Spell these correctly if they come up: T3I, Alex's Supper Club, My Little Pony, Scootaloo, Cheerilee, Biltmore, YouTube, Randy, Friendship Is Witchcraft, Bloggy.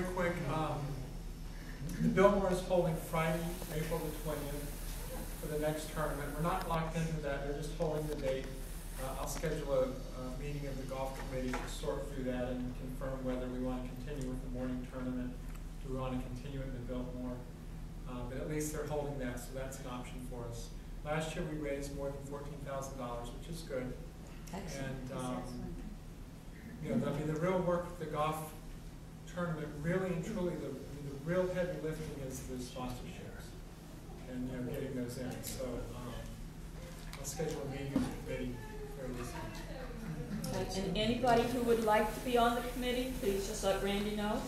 very quick. The Biltmore is holding Friday, April the 20th for the next tournament. We're not locked into that. They're just holding the date. I'll schedule a meeting of the golf committee to sort through that and confirm whether we want to continue with the morning tournament. Do we want to continue it in the Biltmore? But at least they're holding that, so that's an option for us. Last year we raised more than $14,000, which is good. Excellent. And you know, I mean, the real work, the golf tournament, really and truly, the real heavy lifting is the sponsorships and, you know, getting those in. So I'll schedule a meeting with the committee very soon. And anybody who would like to be on the committee, please just let Randy know.